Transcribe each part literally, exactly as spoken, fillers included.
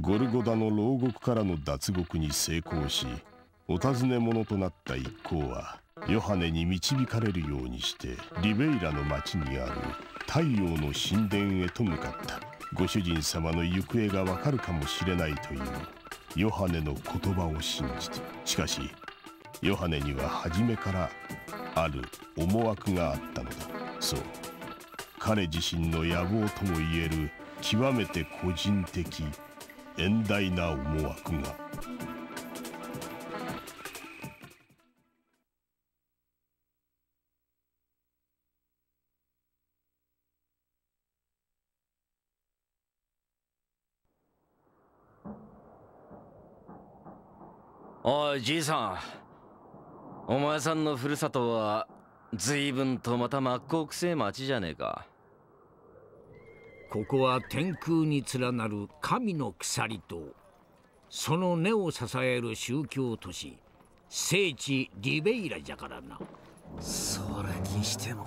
ゴルゴダの牢獄からの脱獄に成功し、お尋ね者となった一行はヨハネに導かれるようにしてリベイラの町にある太陽の神殿へと向かった。ご主人様の行方がわかるかもしれないというヨハネの言葉を信じて、しかしヨハネには初めからある思惑があったのだ。そう、彼自身の野望ともいえる極めて個人的遠大な思惑が。おいじいさん、お前さんのふるさとは随分とまた真っ向くせえ町じゃねえか。ここは天空に連なる神の鎖とその根を支える宗教都市、聖地リベイラじゃからな。それにしても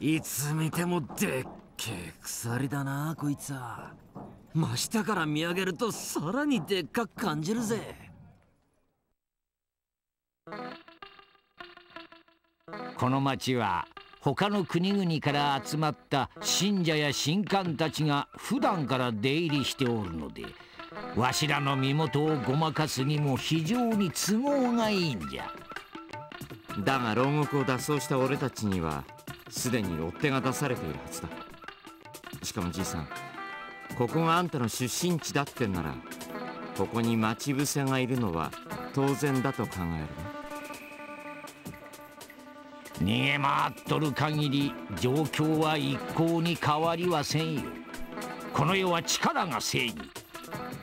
いつ見てもでっけえ鎖だなこいつは。真下から見上げるとさらにでっかく感じるぜ。この町は他の国々から集まった信者や神官たちが普段から出入りしておるので、わしらの身元をごまかすにも非常に都合がいいんじゃ。だが牢獄を脱走した俺たちにはすでに追っ手が出されているはずだ。しかもじいさん、ここがあんたの出身地だってんなら、ここに待ち伏せがいるのは当然だと考えるな。逃げ回っとる限り状況は一向に変わりはせんよ。この世は力が正義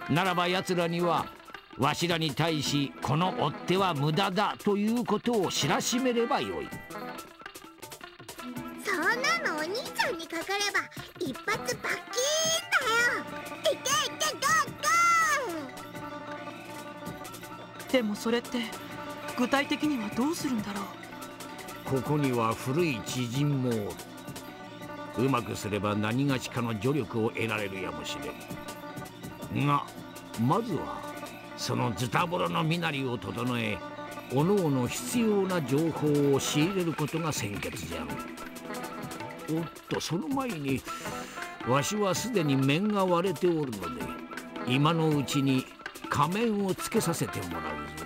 ならば、奴らにはわしらに対しこの追っ手は無駄だということを知らしめればよい。そんなのお兄ちゃんにかかれば一発バッキーンだよ。いけいけゴーゴー。でもそれって具体的にはどうするんだろう。ここには古い知人もおる。うまくすれば何がしかの助力を得られるやもしれんが、まずはそのズタボロの身なりを整え、おのおの必要な情報を仕入れることが先決じゃ。おっと、その前にわしはすでに面が割れておるので、今のうちに仮面をつけさせてもらうぞ。